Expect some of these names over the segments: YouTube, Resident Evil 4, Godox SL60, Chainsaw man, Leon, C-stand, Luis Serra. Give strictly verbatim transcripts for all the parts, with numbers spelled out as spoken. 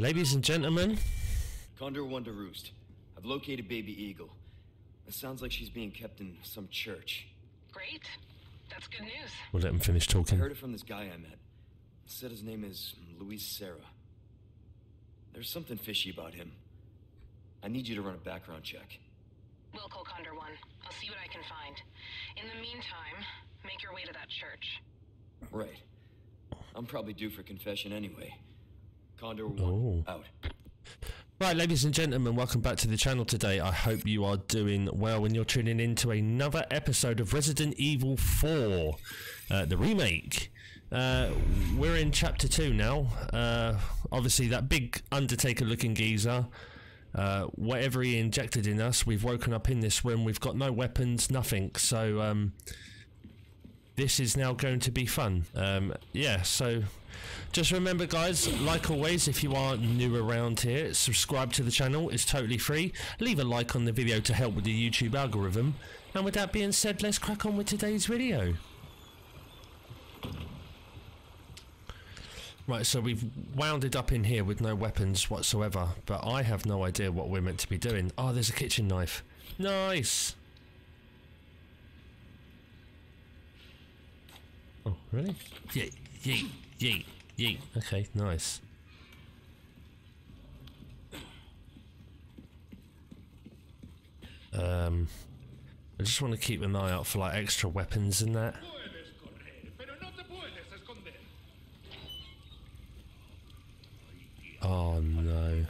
Ladies and gentlemen. Condor one to roost. I've located Baby Eagle. It sounds like she's being kept in some church. Great. That's good news. We'll let him finish talking. I heard it from this guy I met. He said his name is Luis Serra. There's something fishy about him. I need you to run a background check. Will call Condor one. I'll see what I can find. In the meantime, make your way to that church. Right. I'm probably due for confession anyway. Condor one, oh. out. Right, ladies and gentlemen, welcome back to the channel today. I hope you are doing well when you're tuning in to another episode of Resident Evil four, uh, the remake. Uh, we're in chapter two now. Uh, obviously, that big Undertaker-looking geezer, uh, whatever he injected in us, we've woken up in this room. We've got no weapons, nothing. So um, this is now going to be fun. Um, yeah, so... Just remember, guys, like always, if you are new around here, subscribe to the channel. It's totally free. Leave a like on the video to help with the YouTube algorithm. And with that being said, let's crack on with today's video. Right, so we've wound it up in here with no weapons whatsoever, but I have no idea what we're meant to be doing. Oh, there's a kitchen knife. Nice! Oh, really? Yeah, yeah. Yeet, yeet. Okay, nice. Um, I just want to keep an eye out for like extra weapons and that. Oh no.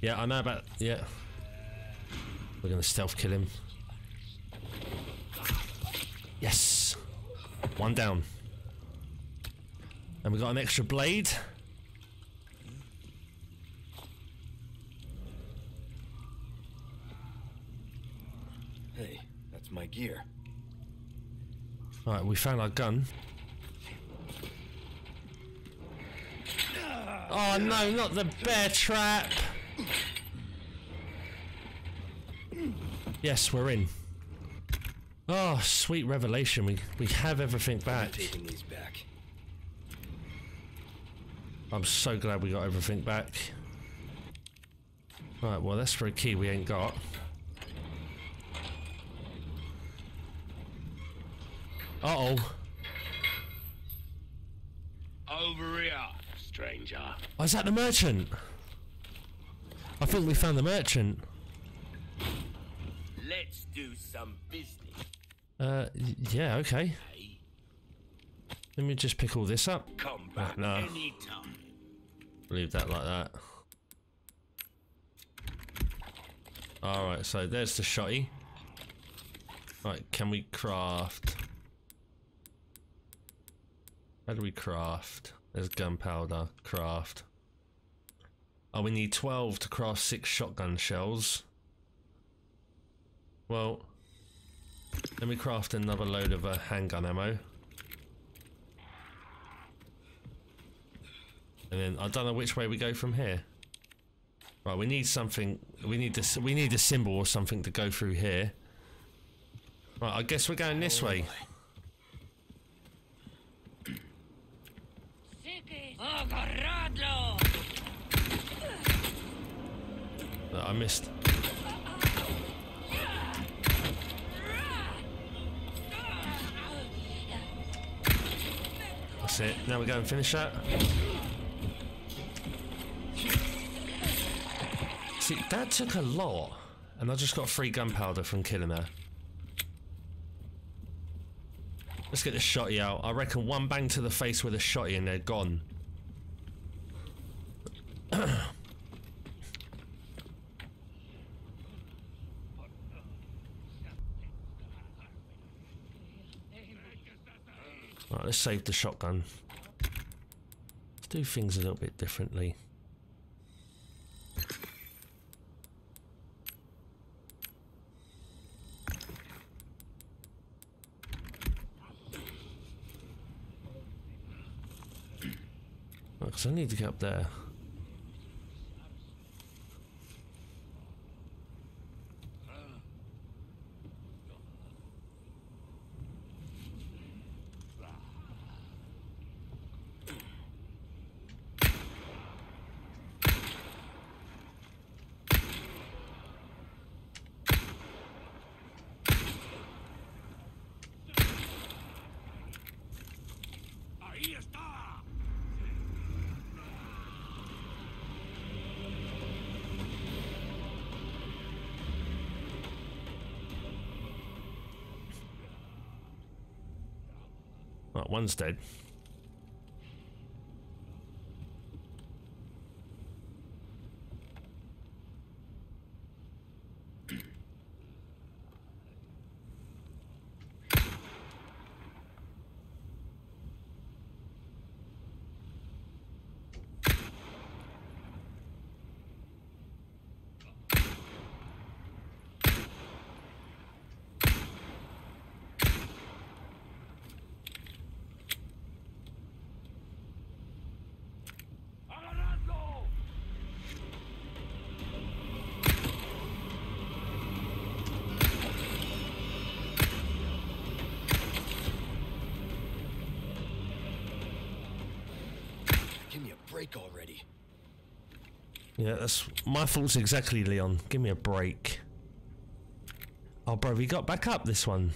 Yeah, I know about. Yeah. We're gonna stealth kill him. Yes. One down. And we got an extra blade. Hey, that's my gear. Alright, we found our gun. Oh no, not the bear trap! Yes, we're in. Oh, sweet revelation. We we have everything back. I'm taking these back. I'm so glad we got everything back. Right, well that's for a key we ain't got. Uh oh. Over here, stranger. Oh, is that the merchant? I think we found the merchant. Let's do some business. Uh, yeah, okay. Let me just pick all this up. Come back oh, no. anytime. Leave that like that. Alright, so there's the shotty. Right, can we craft? How do we craft? There's gunpowder. Craft. Oh, we need twelve to craft six shotgun shells. Well, let me craft another load of uh, handgun ammo. And then I don't know which way we go from here. Right, we need something. We need this. We need a symbol or something to go through here. Right, I guess we're going this way. No, I missed. That's it. Now we go and finish that. See, that took a lot, and I just got free gunpowder from killing her. Let's get the shotty out. I reckon one bang to the face with a shotty and they're gone. Alright, let's save the shotgun. Let's do things a little bit differently. So I need to get up there. Well, one's dead. Already. Yeah, that's my fault exactly, Leon. Give me a break. Oh, bro, we got back up this one.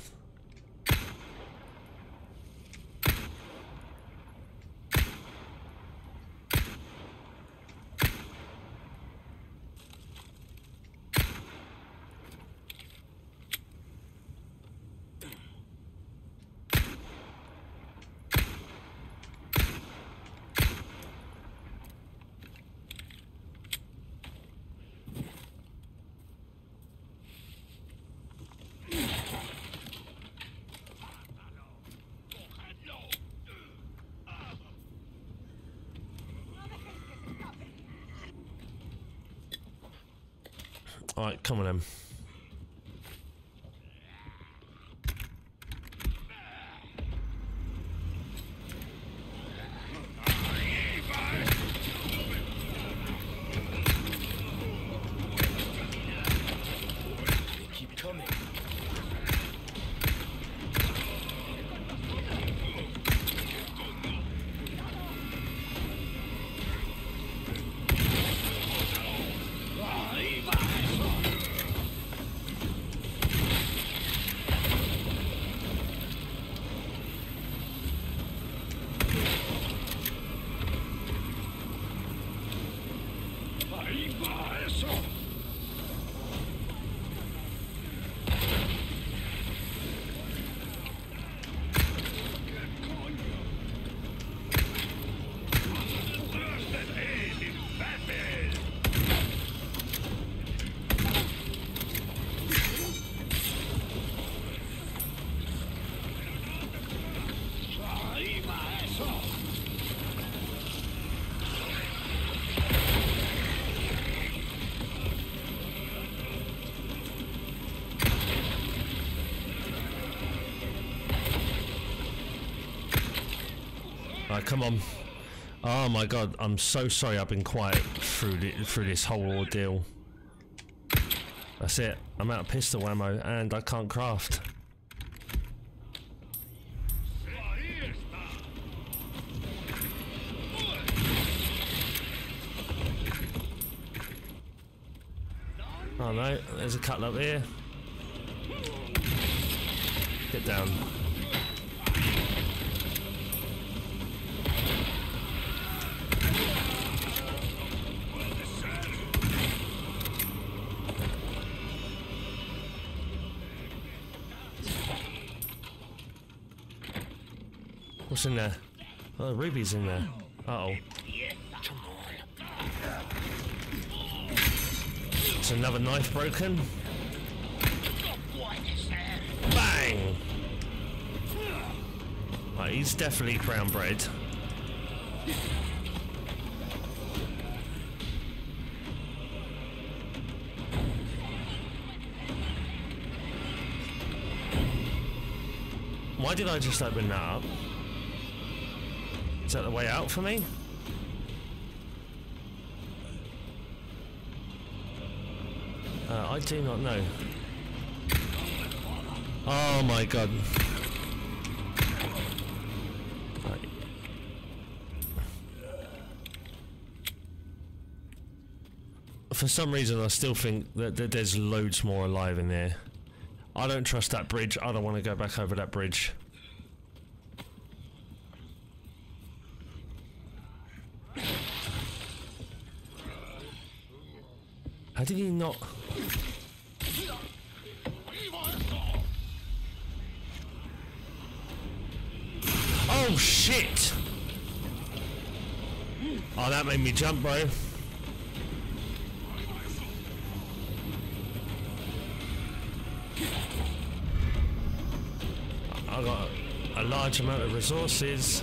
Alright, come on him. Come on. Oh my god, I'm so sorry I've been quiet through the, through this whole ordeal. That's it. I'm out of pistol ammo and I can't craft. Oh no, there's a cutler up here. Get down. What's in there? Oh, the ruby's in there. Uh-oh. It's another knife broken. Bang! Oh, he's definitely crown bred. Why did I just open that up? Is that the way out for me? Uh, I do not know. Oh my god. Right. For some reason I still think that, that there's loads more alive in there. I don't trust that bridge. I don't want to go back over that bridge. How did he not? Oh Oh shit! Oh, that made me jump, bro. I got a large amount of resources.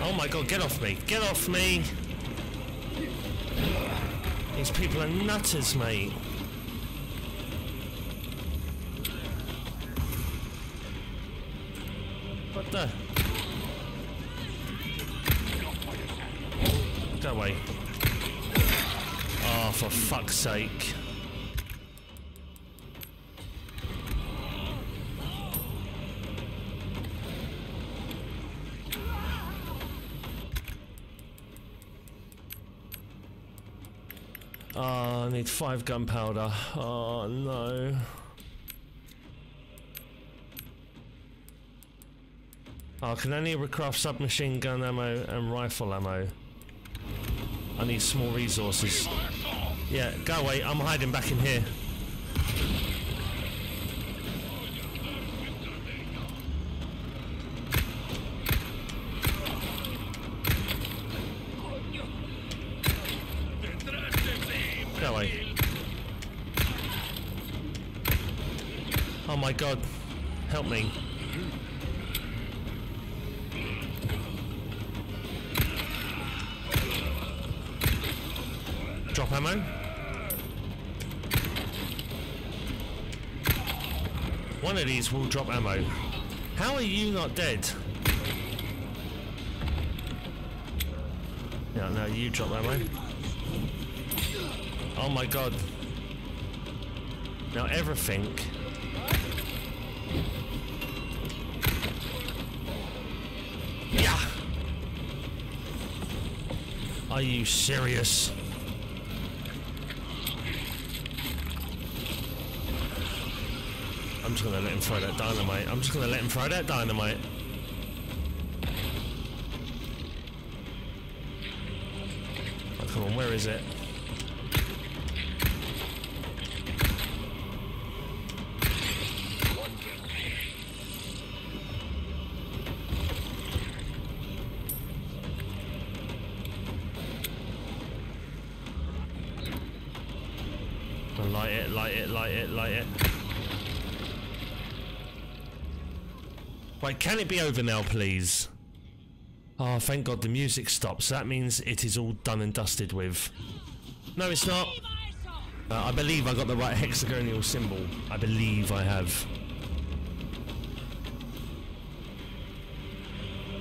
Oh my god, get off me, get off me! These people are nutters, mate. What the? Go away. Oh, for fuck's sake. Oh, I need five gunpowder. Oh, no. Oh, I can only recraft submachine gun ammo and rifle ammo. I need small resources. Yeah, go away. I'm hiding back in here. Go away. Oh my god. Help me. Drop ammo. One of these will drop ammo. How are you not dead? No, no, you drop ammo. Oh my god. Now everything. Yeah. Are you serious? I'm just gonna let him throw that dynamite. I'm just gonna let him throw that dynamite. Oh, come on, where is it? Light it, light it, light it, light it. Right, can it be over now, please? Oh, thank God the music stops. That means it is all done and dusted with. No, it's not. Uh, I believe I got the right hexagonal symbol. I believe I have.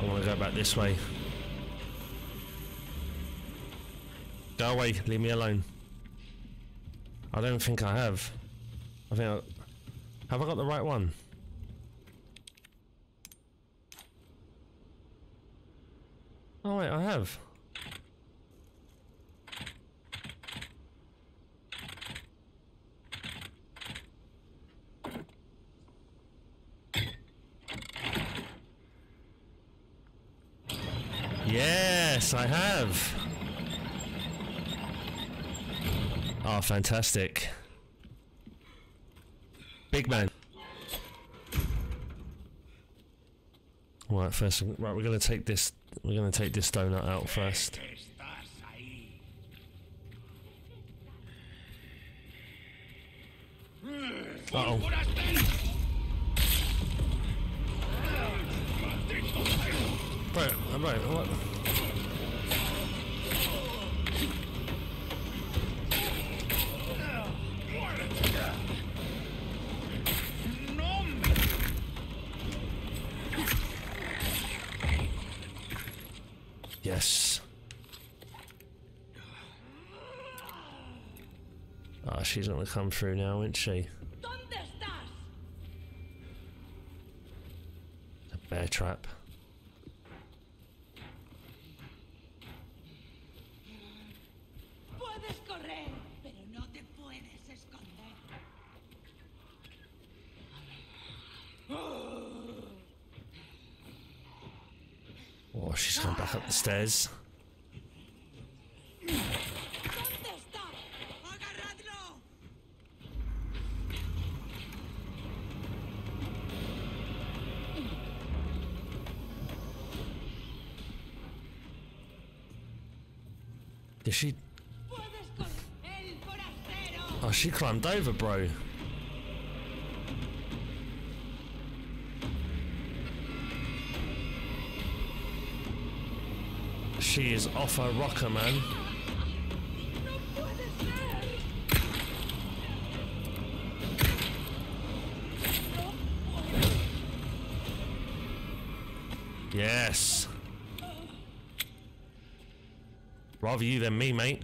I want to go back this way. Go away. Leave me alone. I don't think I have. I think I... Have I got the right one? Oh wait, I have. Yes, I have. Oh, fantastic. Big man. All right, first, right, we're gonna take this. We're gonna take this donut out first. Uh oh. Right, right, what? Yes. Ah, oh, she's not gonna come through now, isn't she? A bear trap. she's gone back up the stairs. Did she... Oh, she climbed over, bro. She is off her rocker, man. Yes. Rather you than me, mate.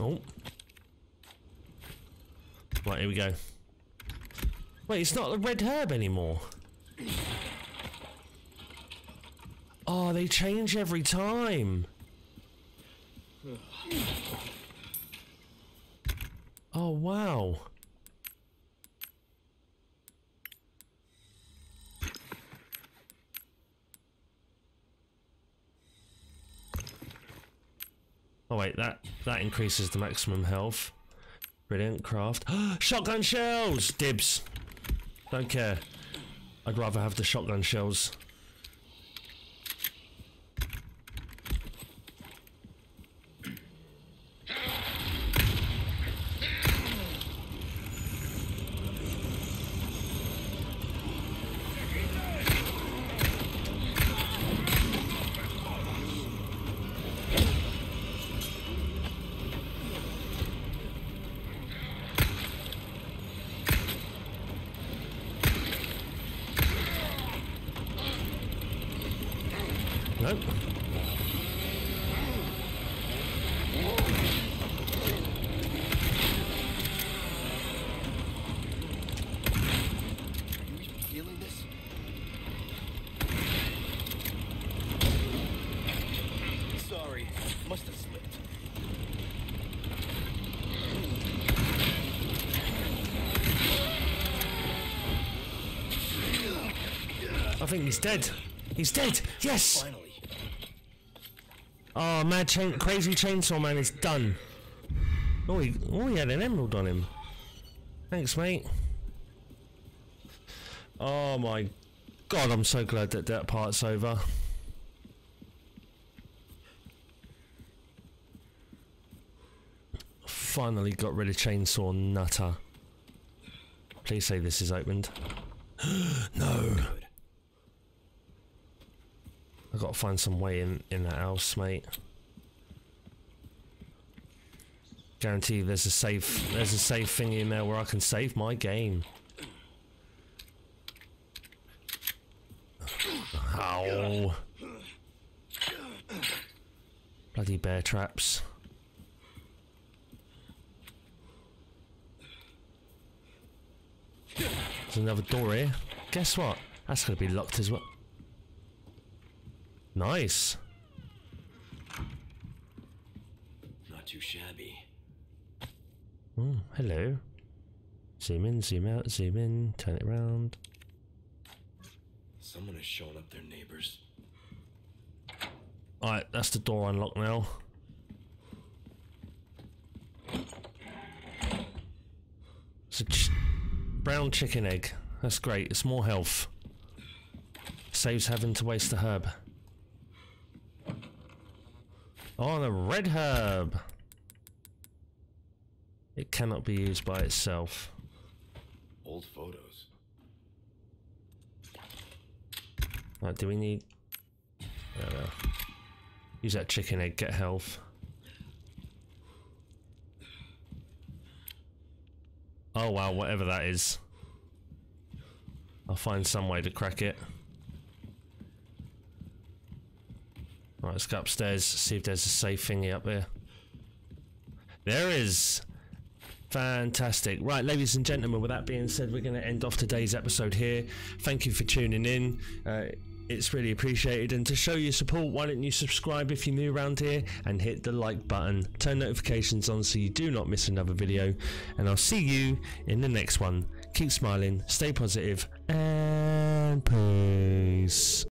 Oh. Right, here we go. Wait, it's not the red herb anymore. Oh, they change every time. Oh, wow. Oh wait, that that increases the maximum health. Brilliant craft. Shotgun shells. Dibs. Don't care. I'd rather have the shotgun shells. Nope. Sorry, must have slipped. I think he's dead. He's dead. Yes. Finally. Oh, mad chain, crazy chainsaw man is done. Oh he, oh, he had an emerald on him. Thanks, mate. Oh my god, I'm so glad that that part's over. Finally got rid of chainsaw nutter. Please say this is opened. No. I gotta find some way in, in that house, mate. Guarantee there's a safe there's a safe thing in there where I can save my game. Ow. Bloody bear traps. There's another door here. Guess what? That's gonna be locked as well. Nice. Not too shabby. Oh, hello. Zoom in, zoom out, zoom in, turn it around. Someone has shown up their neighbors. Alright, that's the door unlocked now. It's a ch brown chicken egg. That's great. It's more health. Saves having to waste the herb. Oh, the red herb! It cannot be used by itself. Old photos. Right, do we need... I don't know. Use that chicken egg, get health. Oh wow, whatever that is. I'll find some way to crack it. Right, let's go upstairs, see if there's a safe thingy up there. There is! Fantastic. Right, ladies and gentlemen, with that being said, we're going to end off today's episode here. Thank you for tuning in. Uh, It's really appreciated, and to show your support, why don't you subscribe if you're new around here and hit the like button. Turn notifications on so you do not miss another video, and I'll see you in the next one. Keep smiling, stay positive, and peace.